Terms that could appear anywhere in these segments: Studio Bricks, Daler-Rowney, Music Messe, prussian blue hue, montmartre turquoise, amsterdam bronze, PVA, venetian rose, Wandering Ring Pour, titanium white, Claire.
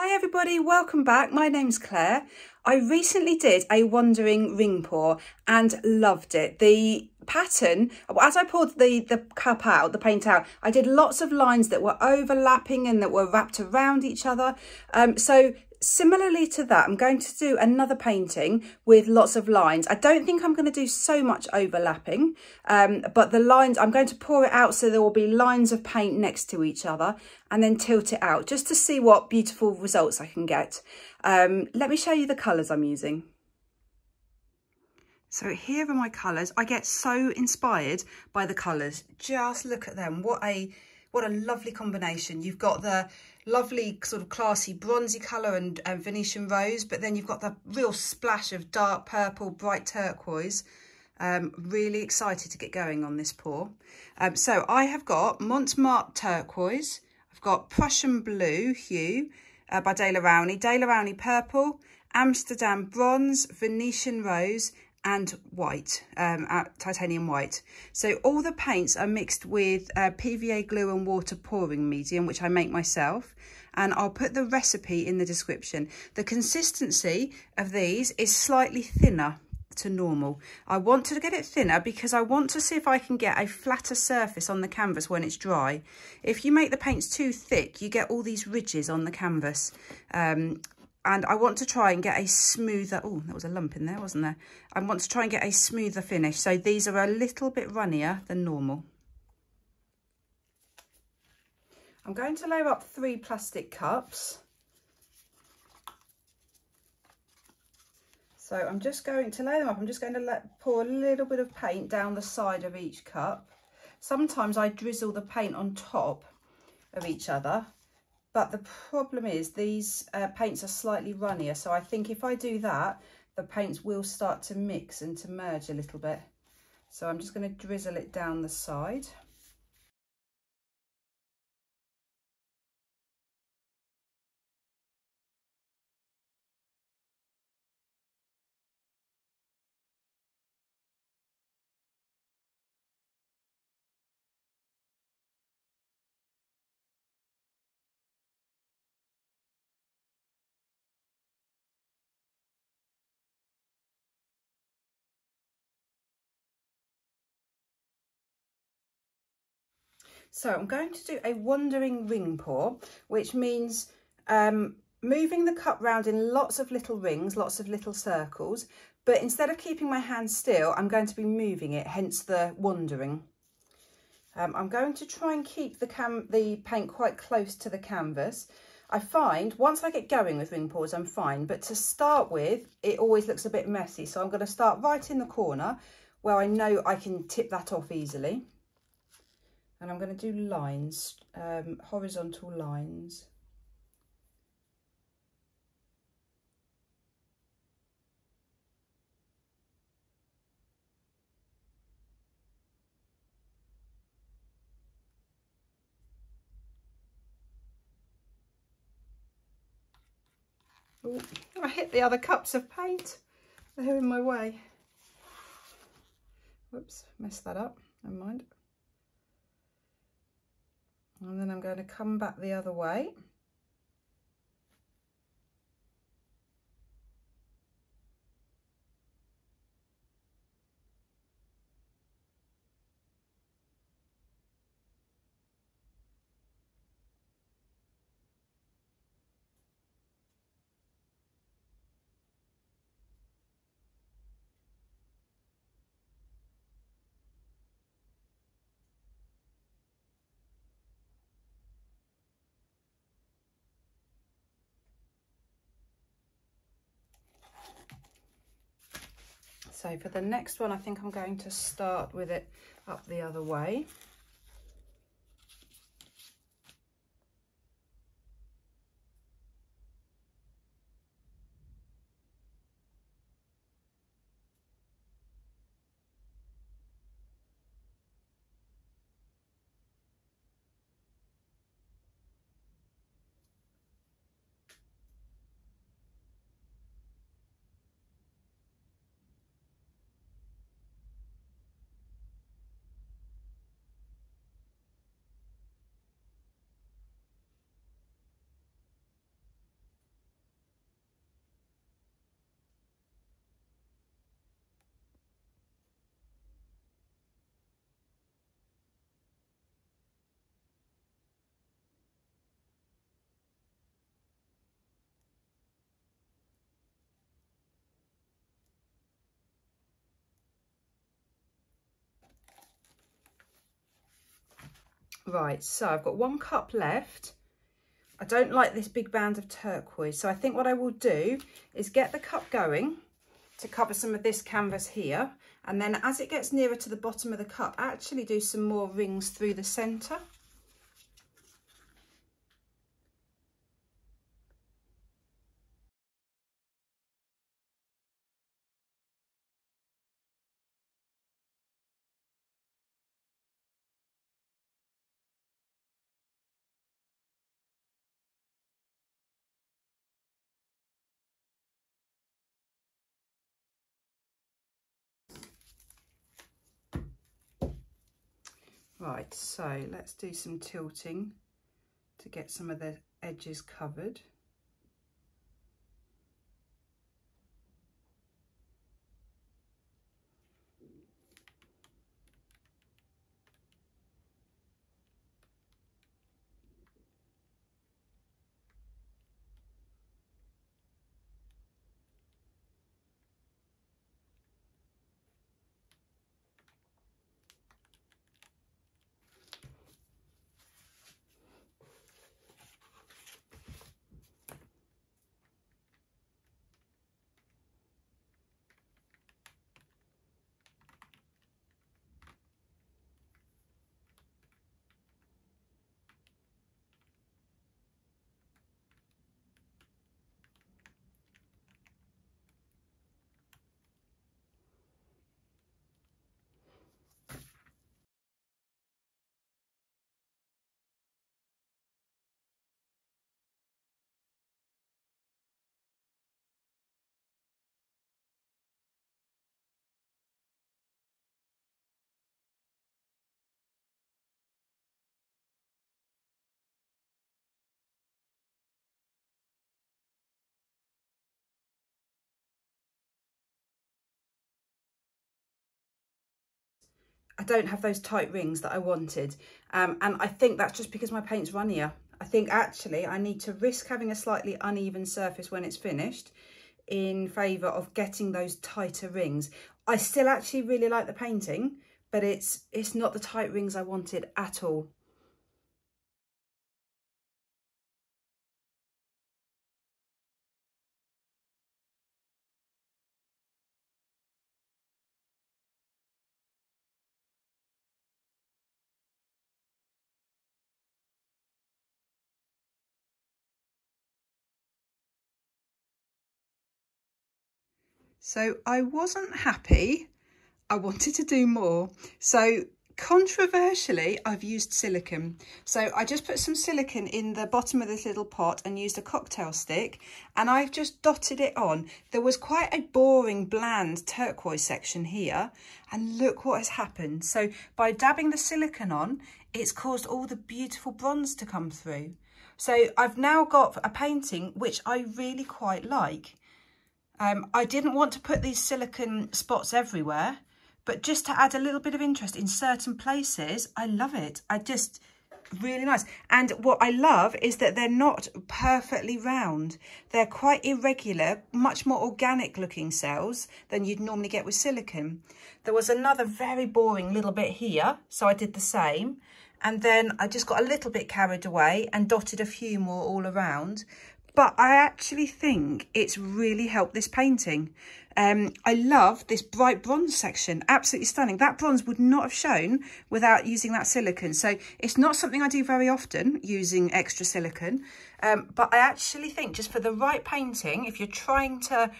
Hi everybody, welcome back. My name's Claire. I recently did a wandering ring pour and loved it. The pattern, as I poured the cup out, the paint out, I did lots of lines that were overlapping and that were wrapped around each other. So similarly to that, I'm going to do another painting with lots of lines. I don't think I'm going to do so much overlapping, but the lines, I'm going to pour it out so there will be lines of paint next to each other, and then tilt it out just to see what beautiful results I can get. Let me show you the colours I'm using. So here are my colours. I get so inspired by the colours. Just look at them. What a lovely combination. You've got the lovely sort of classy bronzy colour and Venetian rose, but then you've got the real splash of dark purple, bright turquoise. Really excited to get going on this pour. So I have got Montmartre turquoise. I've got Prussian blue hue by Daler-Rowney, Daler-Rowney purple, Amsterdam bronze, Venetian rose and white, titanium white. So all the paints are mixed with PVA glue and water pouring medium, which I make myself, and I'll put the recipe in the description. The consistency of these is slightly thinner to normal. I want to get it thinner because I want to see if I can get a flatter surface on the canvas when it's dry. If you make the paints too thick, you get all these ridges on the canvas, and I want to try and get a smoother, oh, that was a lump in there, wasn't there? I want to try and get a smoother finish. So these are a little bit runnier than normal. I'm going to layer up 3 plastic cups. So I'm just going to layer them up. I'm just going to pour a little bit of paint down the side of each cup. Sometimes I drizzle the paint on top of each other, but the problem is these paints are slightly runnier. So I think if I do that, the paints will start to mix and to merge a little bit. So I'm just going to drizzle it down the side. So I'm going to do a wandering ring pour, which means moving the cup round in lots of little rings, lots of little circles, but instead of keeping my hand still, I'm going to be moving it, hence the wandering. I'm going to try and keep the paint quite close to the canvas. I find once I get going with ring pours, I'm fine, but to start with, it always looks a bit messy. So I'm going to start right in the corner where I know I can tip that off easily. And I'm going to do lines, horizontal lines. Ooh, I hit the other cups of paint. They're in my way. Whoops, messed that up. Never mind. And then I'm going to come back the other way. So for the next one, I think I'm going to start with it up the other way. Right, so I've got one cup left. I don't like this big band of turquoise, so I think what I will do is get the cup going to cover some of this canvas here, and then as it gets nearer to the bottom of the cup, actually do some more rings through the centre. Right, so let's do some tilting to get some of the edges covered. I don't have those tight rings that I wanted, and I think that's just because my paint's runnier. I think actually I need to risk having a slightly uneven surface when it's finished in favour of getting those tighter rings. I still actually really like the painting, but it's not the tight rings I wanted at all. So I wasn't happy, I wanted to do more. So controversially, I've used silicone. So I just put some silicone in the bottom of this little pot and used a cocktail stick, and I've just dotted it on. There was quite a boring, bland turquoise section here, and look what has happened. So by dabbing the silicone on, it's caused all the beautiful bronze to come through. So I've now got a painting which I really quite like. I didn't want to put these silicone spots everywhere, but just to add a little bit of interest in certain places, I love it. I just, really nice. And what I love is that they're not perfectly round. They're quite irregular, much more organic looking cells than you'd normally get with silicone. There was another very boring little bit here, so I did the same. And then I just got a little bit carried away and dotted a few more all around. But I actually think it's really helped this painting. I love this bright bronze section, absolutely stunning. That bronze would not have shown without using that silicone. So it's not something I do very often, using extra silicone. But I actually think just for the right painting, if you're trying to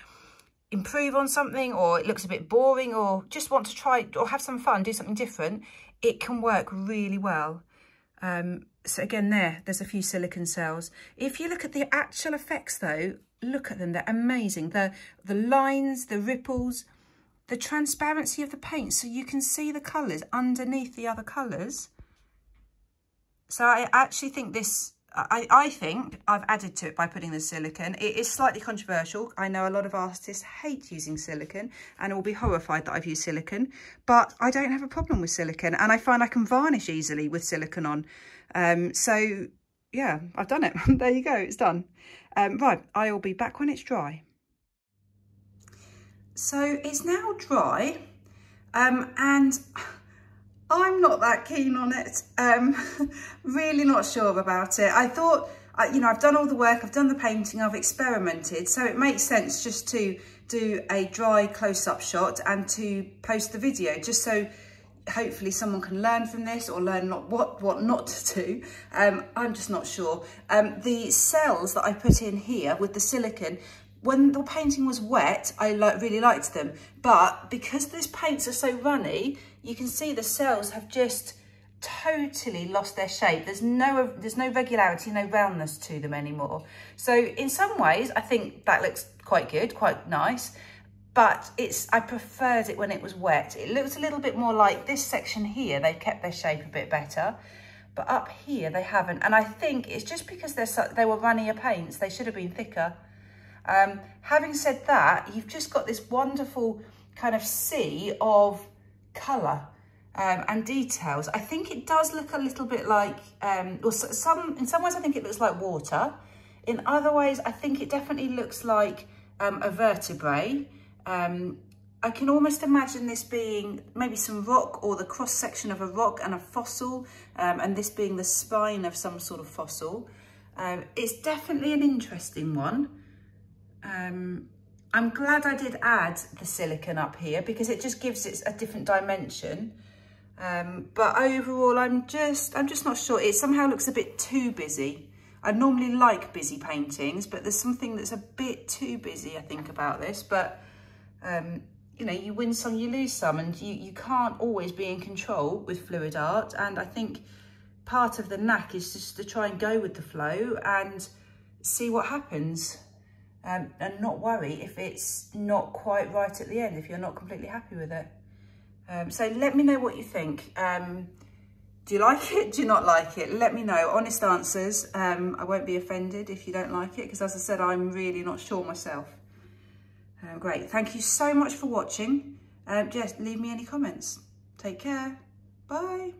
improve on something, or it looks a bit boring, or just want to try or have some fun, do something different, it can work really well. So again, there's a few silicone cells. If you look at the actual effects though, look at them, they're amazing. The lines, the ripples, the transparency of the paint, so you can see the colours underneath the other colours. So I actually think this, I think I've added to it by putting the silicone. It is slightly controversial. I know a lot of artists hate using silicone and will be horrified that I've used silicone, but I don't have a problem with silicone, and I find I can varnish easily with silicone on. So yeah, I've done it. There you go, it's done. Right, I'll be back when it's dry. So it's now dry, and I'm not that keen on it. Really not sure about it. I thought, you know, I've done all the work, I've done the painting, I've experimented. So it makes sense just to do a dry close-up shot and to post the video, just so hopefully someone can learn from this or learn what not to do. I'm just not sure. The cells that I put in here with the silicone, when the painting was wet, I really liked them. But because these paints are so runny, you can see the cells have just totally lost their shape. There's no regularity, no roundness to them anymore. So in some ways, I think that looks quite good, quite nice. But I preferred it when it was wet. It looked a little bit more like this section here. They've kept their shape a bit better, but up here they haven't. And I think it's just because they were runnier paints. They should have been thicker. Having said that, you've just got this wonderful kind of sea of colour and details. I think it does look a little bit like, in some ways I think it looks like water. In other ways, I think it definitely looks like a vertebrae. I can almost imagine this being maybe some rock, or the cross section of a rock and a fossil, and this being the spine of some sort of fossil. It's definitely an interesting one. I'm glad I did add the silicone up here because it just gives it a different dimension. But overall, I'm just not sure. It somehow looks a bit too busy. I normally like busy paintings, but there's something that's a bit too busy, I think, about this. But, you know, you win some, you lose some, and you can't always be in control with fluid art. And I think part of the knack is just to try and go with the flow and see what happens. And not worry if it's not quite right at the end, if you're not completely happy with it. So let me know what you think. Do you like it? Do you not like it? Let me know. Honest answers. I won't be offended if you don't like it, because as I said, I'm really not sure myself. Great. Thank you so much for watching. Just leave me any comments. Take care. Bye.